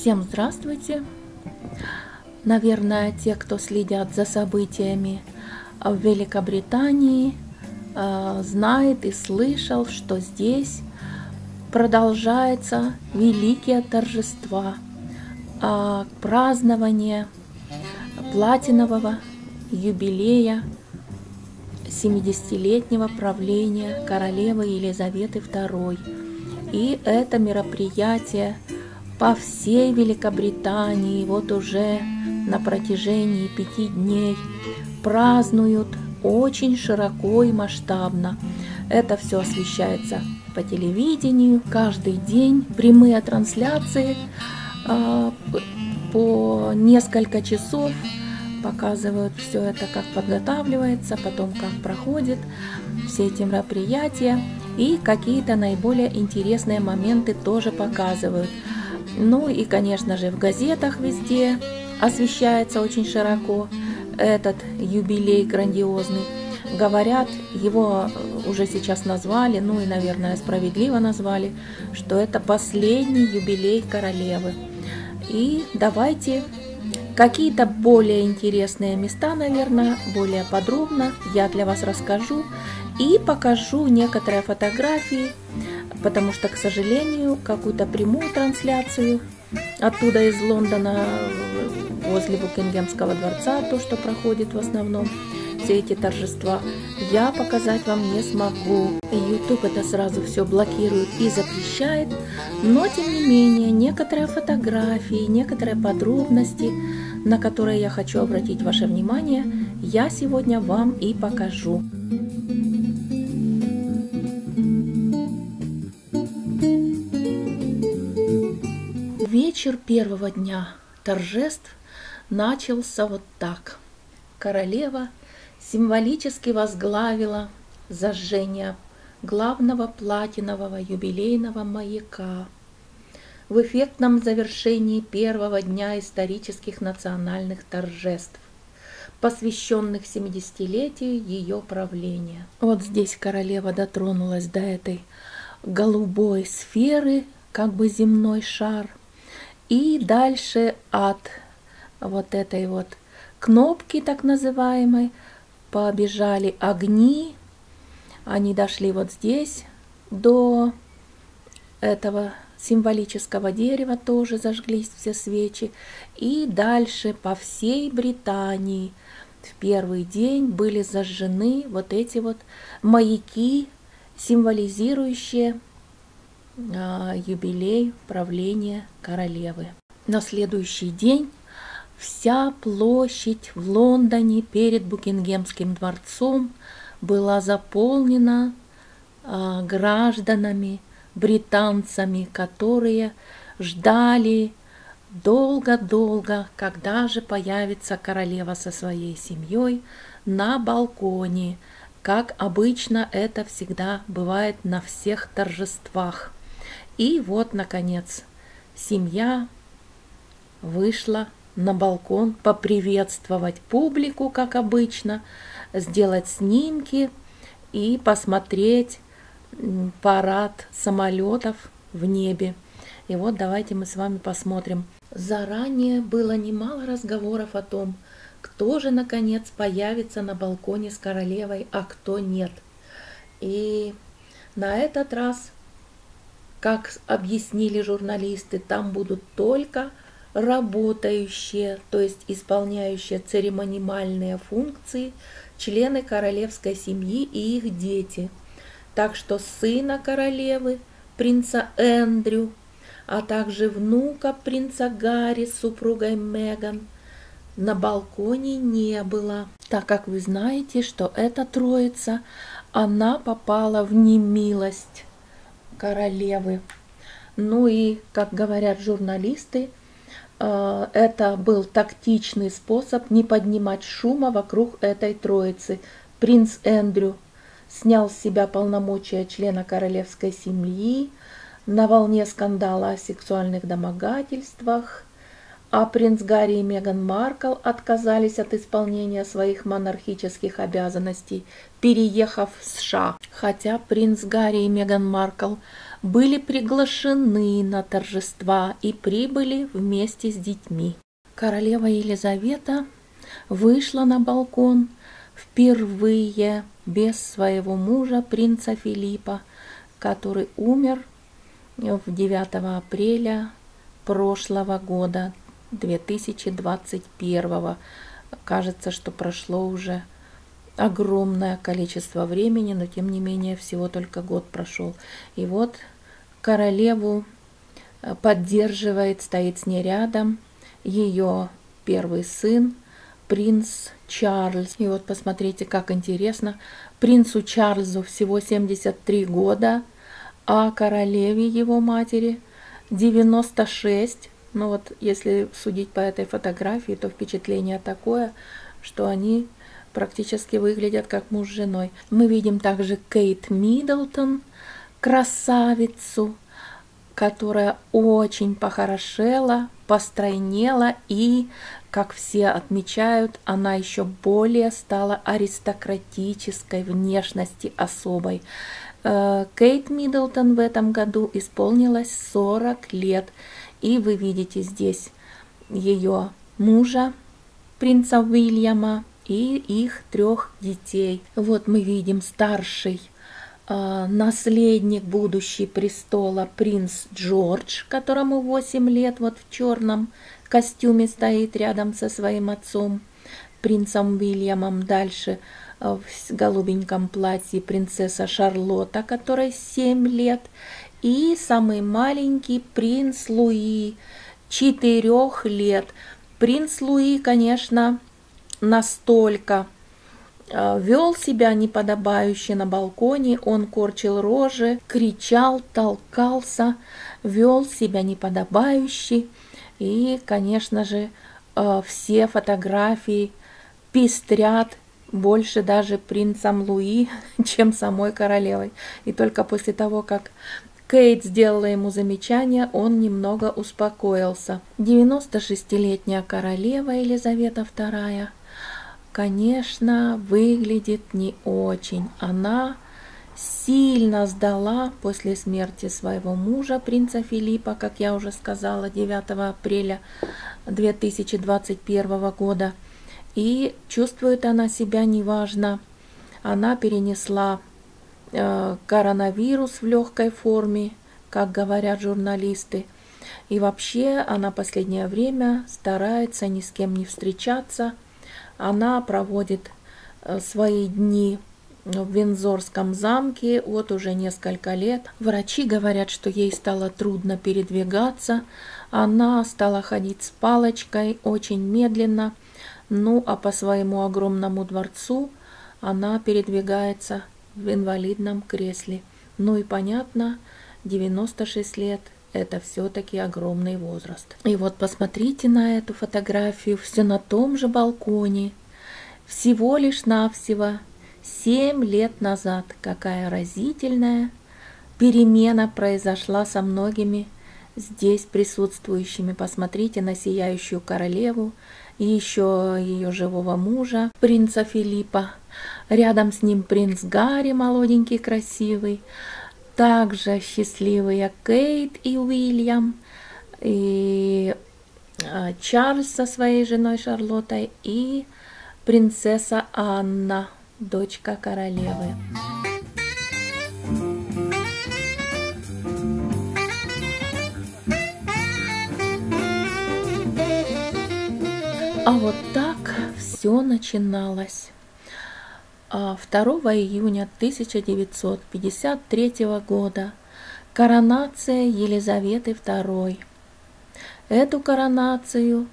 Всем здравствуйте! Наверное, те, кто следят за событиями в Великобритании, знает и слышал, что здесь продолжаются великие торжества, празднование платинового юбилея 70-летнего правления королевы Елизаветы II. И это мероприятие по всей Великобритании вот уже на протяжении 5 дней празднуют очень широко и масштабно. Это все освещается по телевидению. Каждый день прямые трансляции по несколько часов показывают все это, как подготавливается, потом как проходит все эти мероприятия. И какие-то наиболее интересные моменты тоже показывают. Ну и, конечно же, в газетах везде освещается очень широко этот юбилей грандиозный. Говорят, его уже сейчас назвали, ну и, наверное, справедливо назвали, что это последний юбилей королевы. И давайте какие-то более интересные места, наверное, более подробно я для вас расскажу и покажу некоторые фотографии, потому что, к сожалению, какую-то прямую трансляцию оттуда из Лондона, возле Букингемского дворца, то, что проходит в основном, все эти торжества, я показать вам не смогу. YouTube это сразу все блокирует и запрещает, но, тем не менее, некоторые фотографии, некоторые подробности, на которые я хочу обратить ваше внимание, я сегодня вам и покажу. Вечер первого дня торжеств начался вот так. Королева символически возглавила зажжение главного платинового юбилейного маяка в эффектном завершении первого дня исторических национальных торжеств, посвященных 70-летию ее правления. Вот здесь королева дотронулась до этой голубой сферы, как бы земной шар. И дальше от вот этой вот кнопки, так называемой, побежали огни. Они дошли вот здесь до этого символического дерева, тоже зажглись все свечи. И дальше по всей Британии в первый день были зажжены вот эти вот маяки, символизирующие юбилей правления королевы. На следующий день вся площадь в Лондоне перед Букингемским дворцом была заполнена гражданами, британцами, которые ждали долго-долго, когда же появится королева со своей семьей на балконе, как обычно это всегда бывает на всех торжествах. И вот, наконец, семья вышла на балкон поприветствовать публику, как обычно, сделать снимки и посмотреть парад самолетов в небе. И вот давайте мы с вами посмотрим. Заранее было немало разговоров о том, кто же, наконец, появится на балконе с королевой, а кто нет. И на этот раз, как объяснили журналисты, там будут только работающие, то есть исполняющие церемонимальные функции, члены королевской семьи и их дети. Так что сына королевы, принца Эндрю, а также внука принца Гарри с супругой Меган на балконе не было, так как вы знаете, что эта троица, она попала в немилость королевы. Ну и, как говорят журналисты, это был тактичный способ не поднимать шума вокруг этой троицы. Принц Эндрю снял с себя полномочия члена королевской семьи на волне скандала о сексуальных домогательствах, а принц Гарри и Меган Маркл отказались от исполнения своих монархических обязанностей, переехав в США. Хотя принц Гарри и Меган Маркл были приглашены на торжества и прибыли вместе с детьми. Королева Елизавета вышла на балкон впервые без своего мужа, принца Филиппа, который умер 9 апреля прошлого года, 2021. Кажется, что прошло уже огромное количество времени, но тем не менее всего только год прошел. И вот королеву поддерживает, стоит с ней рядом ее первый сын, принц Чарльз. И вот посмотрите, как интересно. Принцу Чарльзу всего 73 года, а королеве его матери 96. Ну вот, если судить по этой фотографии, то впечатление такое, что они практически выглядят как муж с женой. Мы видим также Кейт Миддлтон, красавицу, которая очень похорошела, постройнела и, как все отмечают, она еще более стала аристократической внешности особой. Кейт Миддлтон в этом году исполнилось 40 лет. И вы видите здесь ее мужа, принца Уильяма, и их 3 детей. Вот мы видим старший наследник, будущий престола, принц Джордж, которому 8 лет, вот в черном костюме стоит рядом со своим отцом, принцем Уильямом. Дальше в голубеньком платье принцесса Шарлотта, которой 7 лет. И самый маленький принц Луи, 4 лет. Принц Луи, конечно, настолько вел себя неподобающе на балконе, он корчил рожи, кричал, толкался, вел себя неподобающе. И, конечно же, все фотографии пестрят больше даже принцем Луи, чем самой королевой. И только после того, как Кейт сделала ему замечание, он немного успокоился. 96-летняя королева Елизавета II, конечно, выглядит не очень. Она сильно сдала после смерти своего мужа, принца Филиппа, как я уже сказала, 9 апреля 2021 года. И чувствует она себя неважно. Она перенесла коронавирус в легкой форме, как говорят журналисты. И вообще она последнее время старается ни с кем не встречаться. Она проводит свои дни в Вензорском замке вот уже несколько лет. Врачи говорят, что ей стало трудно передвигаться. Она стала ходить с палочкой очень медленно. Ну а по своему огромному дворцу она передвигается в инвалидном кресле. Ну и понятно, 96 лет – это все-таки огромный возраст. И вот посмотрите на эту фотографию, все на том же балконе, всего лишь навсего 7 лет назад. Какая разительная перемена произошла со многими здесь присутствующими. Посмотрите на сияющую королеву и еще ее живого мужа, принца Филиппа. Рядом с ним принц Гарри, молоденький, красивый. Также счастливые Кейт и Уильям, и Чарльз со своей женой Шарлоттой, и принцесса Анна, дочка королевы. А вот так все начиналось. 2 июня 1953 года коронация Елизаветы II. Эту коронацию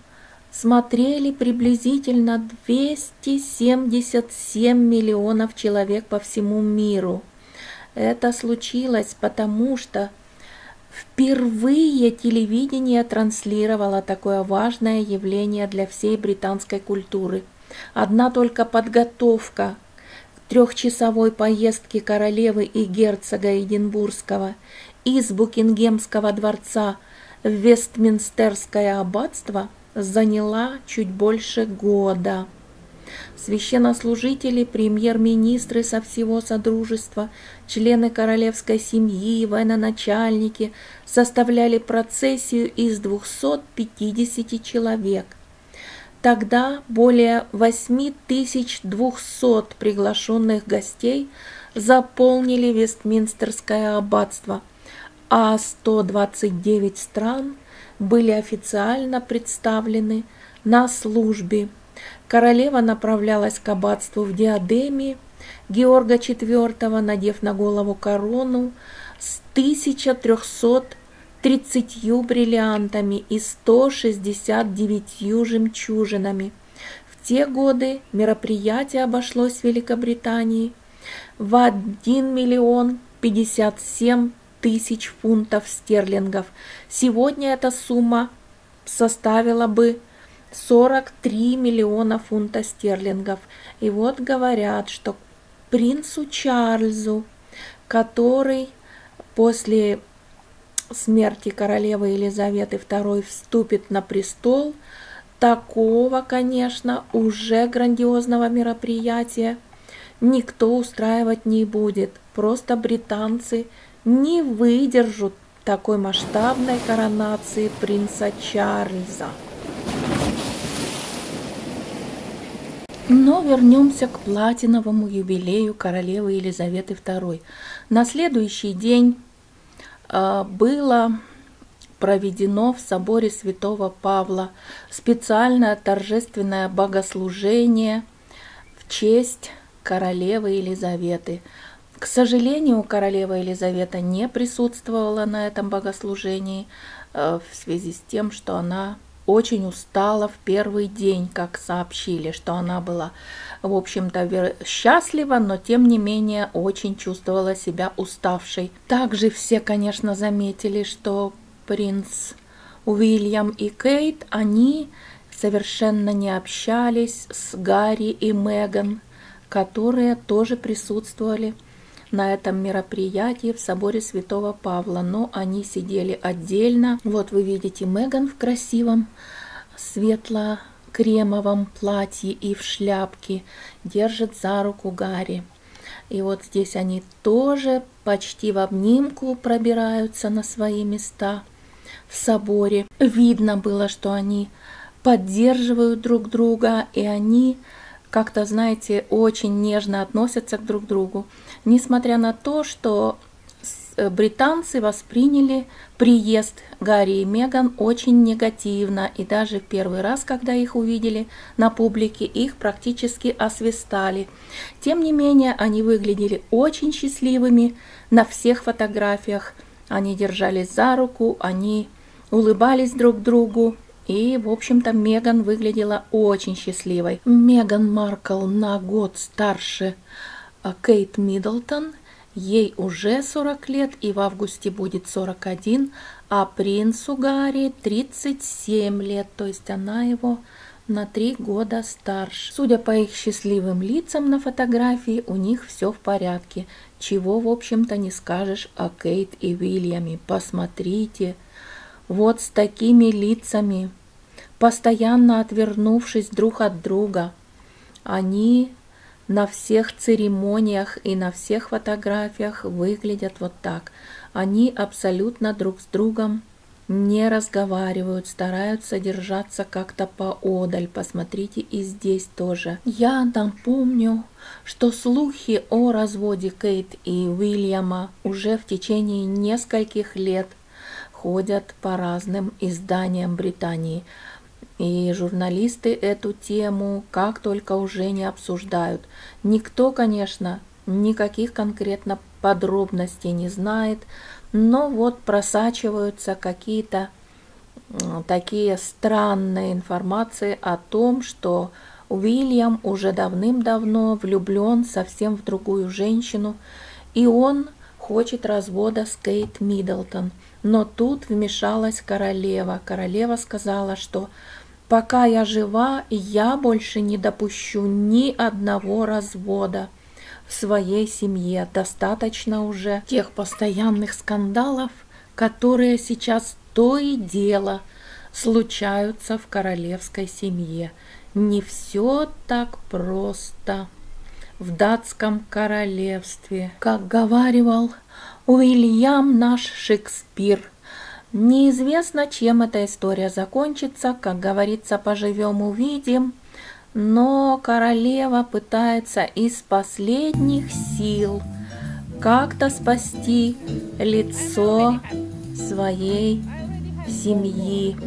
смотрели приблизительно 277 миллионов человек по всему миру. Это случилось потому, что впервые телевидение транслировало такое важное явление для всей британской культуры. Одна только подготовка трехчасовой поездки королевы и герцога Эдинбургского из Букингемского дворца в Вестминстерское аббатство заняла чуть больше года. священнослужители, премьер-министры со всего Содружества, члены королевской семьи, военачальники составляли процессию из 250 человек. Тогда более 8200 приглашенных гостей заполнили Вестминстерское аббатство, а 129 стран были официально представлены на службе. Королева направлялась к аббатству в диадеме Георга IV, надев на голову корону с 1330 бриллиантами и 169 жемчужинами. В те годы мероприятие обошлось в Великобритании в 1 057 000 фунтов стерлингов. Сегодня эта сумма составила бы 43 миллиона фунтов стерлингов. И вот говорят, что принцу Чарльзу, который после смерти королевы Елизаветы II вступит на престол, такого, конечно, уже грандиозного мероприятия никто устраивать не будет. Просто британцы не выдержат такой масштабной коронации принца Чарльза. Но вернемся к платиновому юбилею королевы Елизаветы II. На следующий день было проведено в соборе святого Павла специальное торжественное богослужение в честь королевы Елизаветы. К сожалению, королева Елизавета не присутствовала на этом богослужении в связи с тем, что она очень устала в первый день, как сообщили, что она была, в общем-то, счастлива, но тем не менее очень чувствовала себя уставшей. Также все, конечно, заметили, что принц Уильям и Кейт, они совершенно не общались с Гарри и Меган, которые тоже присутствовали на этом мероприятии в соборе святого Павла, но они сидели отдельно. Вот вы видите Меган в красивом светло-кремовом платье и в шляпке, держит за руку Гарри. И вот здесь они тоже почти в обнимку пробираются на свои места в соборе. Видно было, что они поддерживают друг друга, и они как-то, знаете, очень нежно относятся друг к другу, несмотря на то, что британцы восприняли приезд Гарри и Меган очень негативно, и даже в первый раз, когда их увидели на публике, их практически освистали. Тем не менее, они выглядели очень счастливыми на всех фотографиях, они держались за руку, они улыбались друг другу. И, в общем-то, Меган выглядела очень счастливой. Меган Маркл на год старше Кейт Миддлтон, ей уже 40 лет и в августе будет 41, а принцу Гарри 37 лет, то есть она его на 3 года старше. Судя по их счастливым лицам на фотографии, у них все в порядке, чего, в общем-то, не скажешь о Кейт и Уильяме. Посмотрите, вот с такими лицами, постоянно отвернувшись друг от друга, они на всех церемониях и на всех фотографиях выглядят вот так. Они абсолютно друг с другом не разговаривают, стараются держаться как-то поодаль. Посмотрите, и здесь тоже. Я напомню, что слухи о разводе Кейт и Уильяма уже в течение нескольких лет ходят по разным изданиям Британии, и журналисты эту тему как только уже не обсуждают. Никто, конечно, никаких конкретно подробностей не знает, но вот просачиваются какие-то такие странные информации о том, что Уильям уже давным-давно влюблен совсем в другую женщину, и он хочет развода с Кейт Миддлтон. Но тут вмешалась королева. Королева сказала, что пока я жива, я больше не допущу ни одного развода в своей семье. Достаточно уже тех постоянных скандалов, которые сейчас то и дело случаются в королевской семье. не все так просто в датском королевстве. Как говаривал Уильям наш Шекспир, неизвестно, чем эта история закончится, как говорится, поживем увидим, но королева пытается из последних сил как-то спасти лицо своей семьи.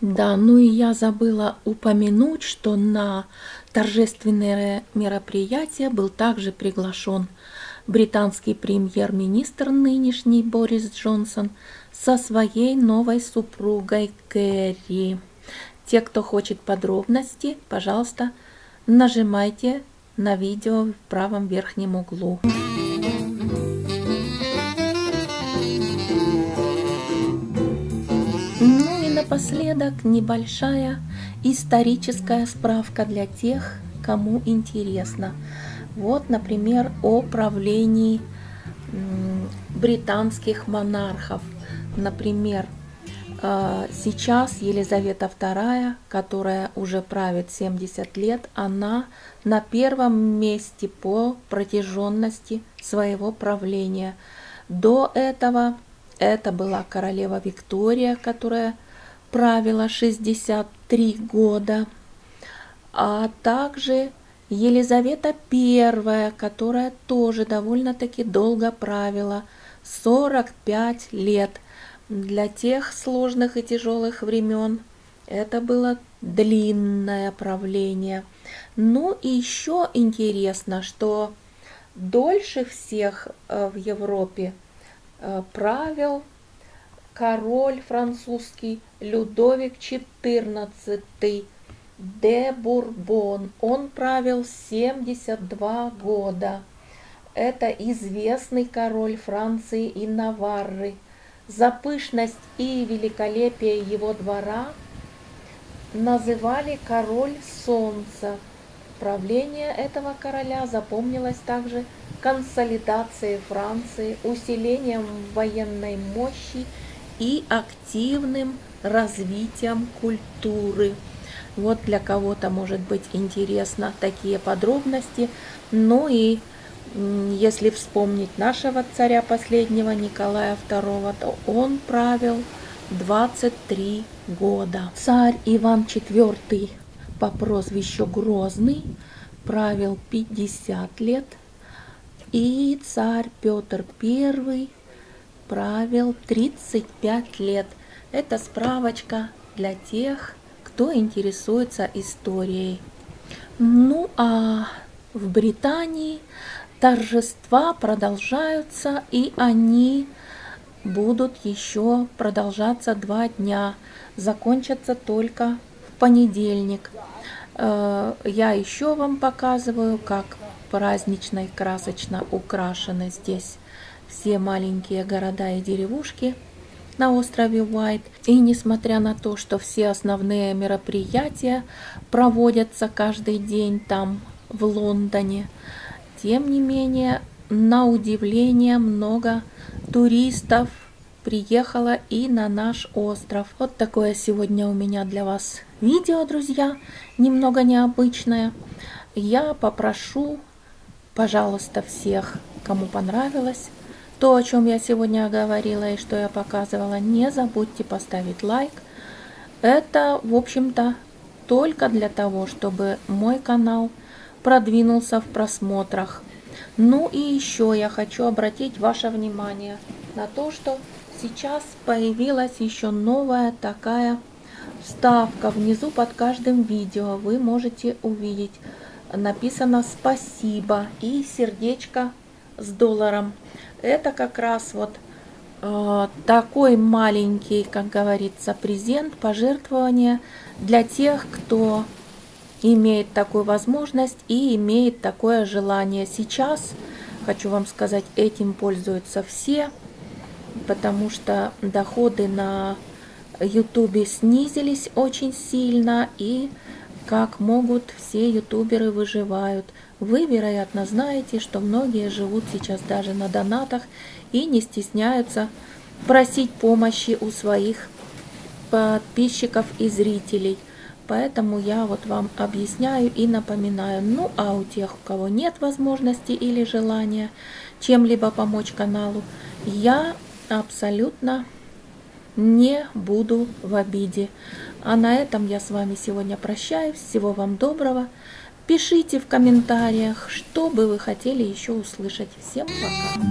Да, ну и я забыла упомянуть, что на торжественное мероприятие был также приглашен британский премьер-министр нынешний Борис Джонсон со своей новой супругой Кэрри. Те, кто хочет подробности, пожалуйста, нажимайте на видео в правом верхнем углу. Ну и напоследок небольшая историческая справка для тех, кому интересно. Вот, например, о правлении британских монархов. Например, сейчас Елизавета II, которая уже правит 70 лет, она на первом месте по протяженности своего правления. До этого это была королева Виктория, которая правила 63 года, а также Елизавета I, которая тоже довольно-таки долго правила, 45 лет. Для тех сложных и тяжелых времен это было длинное правление. Ну и еще интересно, что дольше всех в Европе правил король французский Людовик XIV, де Бурбон. Он правил 72 года. Это известный король Франции и Наварры. За пышность и великолепие его двора называли король солнца. Правление этого короля запомнилось также консолидацией Франции, усилением военной мощи и активным развитием культуры. Вот для кого-то может быть интересно такие подробности. Ну и если вспомнить нашего царя последнего, Николая II, то он правил 23 года. Царь Иван IV по прозвищу Грозный правил 50 лет, и царь Петр I правил 35 лет. Это справочка для тех, кто интересуется историей. Ну а в Британии торжества продолжаются, и они будут еще продолжаться 2 дня. Закончатся только в понедельник. Я еще вам показываю, как празднично и красочно украшены здесь все маленькие города и деревушки на острове Уайт. И несмотря на то, что все основные мероприятия проводятся каждый день там, в Лондоне, тем не менее, на удивление, много туристов приехало и на наш остров. Вот такое сегодня у меня для вас видео, друзья, немного необычное. Я попрошу, пожалуйста, всех, кому понравилось то, о чем я сегодня говорила и что я показывала, не забудьте поставить лайк. Это, в общем-то, только для того, чтобы мой канал продвинулся в просмотрах. Ну и еще я хочу обратить ваше внимание на то, что сейчас появилась еще новая такая вставка. Внизу под каждым видео вы можете увидеть, написано «Спасибо» и сердечко с $. Это как раз вот такой маленький, как говорится, презент, пожертвование для тех, кто имеет такую возможность и имеет такое желание. Сейчас, хочу вам сказать, этим пользуются все, потому что доходы на YouTube снизились очень сильно, и как могут, все ютуберы выживают. Вы, вероятно, знаете, что многие живут сейчас даже на донатах и не стесняются просить помощи у своих подписчиков и зрителей. Поэтому я вот вам объясняю и напоминаю. Ну а у тех, у кого нет возможности или желания чем-либо помочь каналу, я абсолютно не буду в обиде. А на этом я с вами сегодня прощаюсь. Всего вам доброго. Пишите в комментариях, что бы вы хотели еще услышать. Всем пока!